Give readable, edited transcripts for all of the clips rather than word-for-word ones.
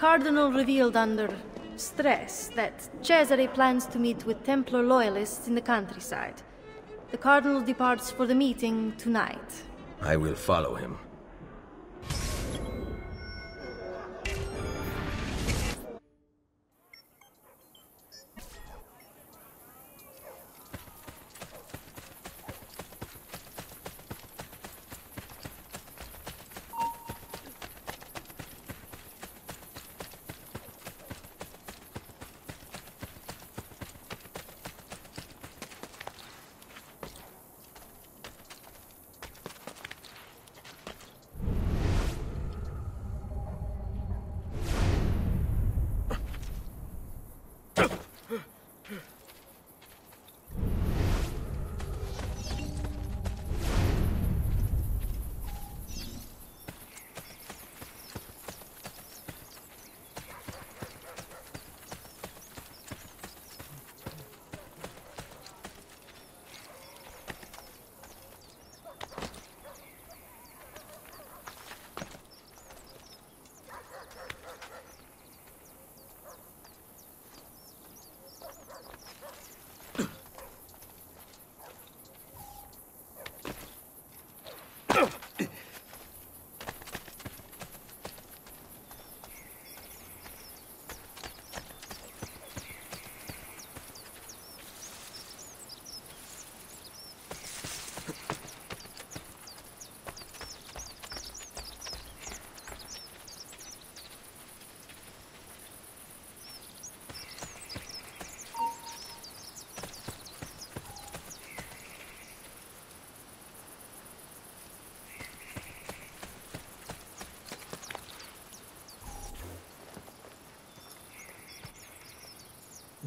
Cardinal revealed under stress that Cesare plans to meet with Templar loyalists in the countryside. The Cardinal departs for the meeting tonight. I will follow him.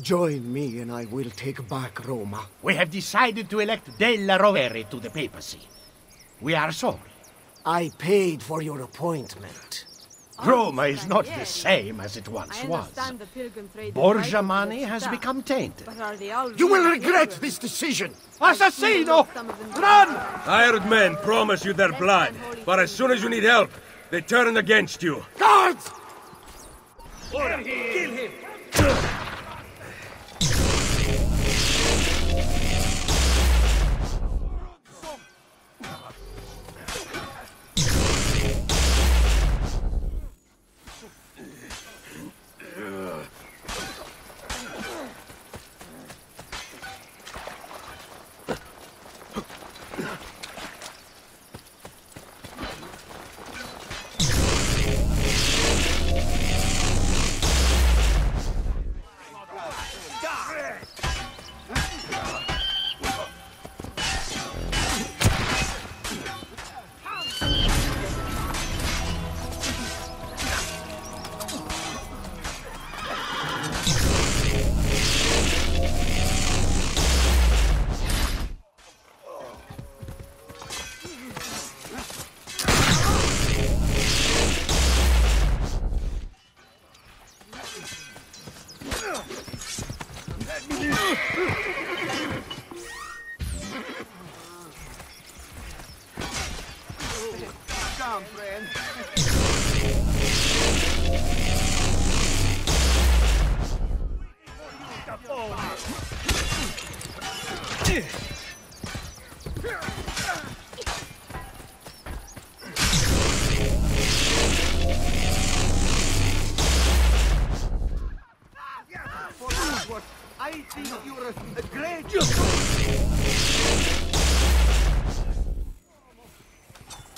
Join me and I will take back Roma. We have decided to elect Della Rovere to the papacy. We are sorry. I paid for your appointment. Roma is not the same as it once was. Borgia money has become tainted. You will regret this decision! Assassino! Run! Hired men promise you their blood, but as soon as you need help, they turn against you. Guards! Order him! Kill him!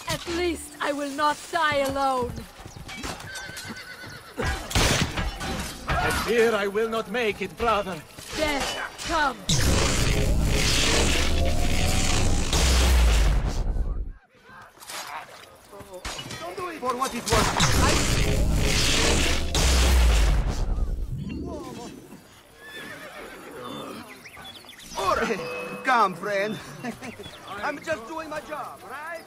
At least I will not die alone. I fear I will not make it, brother. Death, come. Don't do it for what it was. Come, friend. I'm just doing my job, right?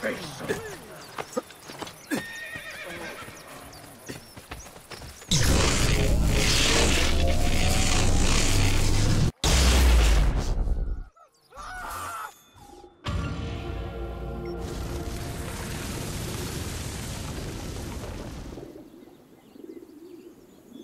face.